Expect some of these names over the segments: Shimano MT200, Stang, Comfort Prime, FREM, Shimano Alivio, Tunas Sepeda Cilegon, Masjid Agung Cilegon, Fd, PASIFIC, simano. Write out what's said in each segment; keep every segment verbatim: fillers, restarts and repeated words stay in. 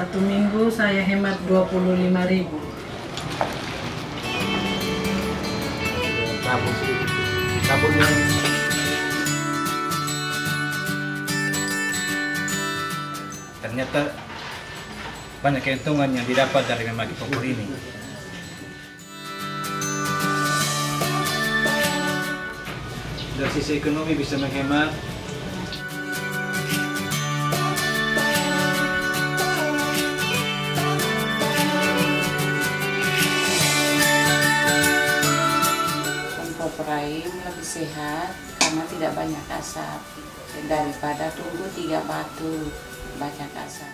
Satu minggu saya hemat dua puluh lima ribu. Sabun sedikit. Sabunnya. Ternyata banyak keuntungan yang didapat dari memakai popor ini. Dari sisi ekonomi bisa menghemat. Comfort Prime lebih sehat karena tidak banyak asap daripada tunggu tiga batu banyak asap.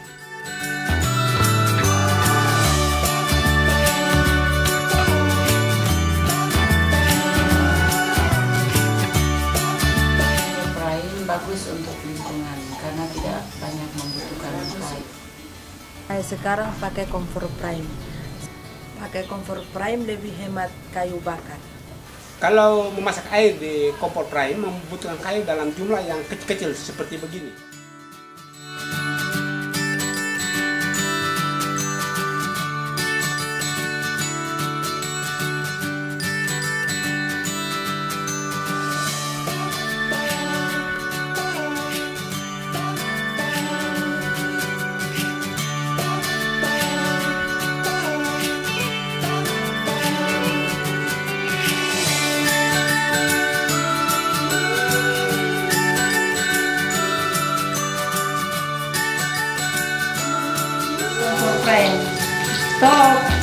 Bagus untuk lingkungan karena tidak banyak membutuhkan pahit. Saya sekarang pakai Comfort Prime. Pakai Comfort Prime lebih hemat kayu bakar. Kalau memasak air di Comfort Prime membutuhkan kayu dalam jumlah yang kecil-kecil seperti begini. Stop.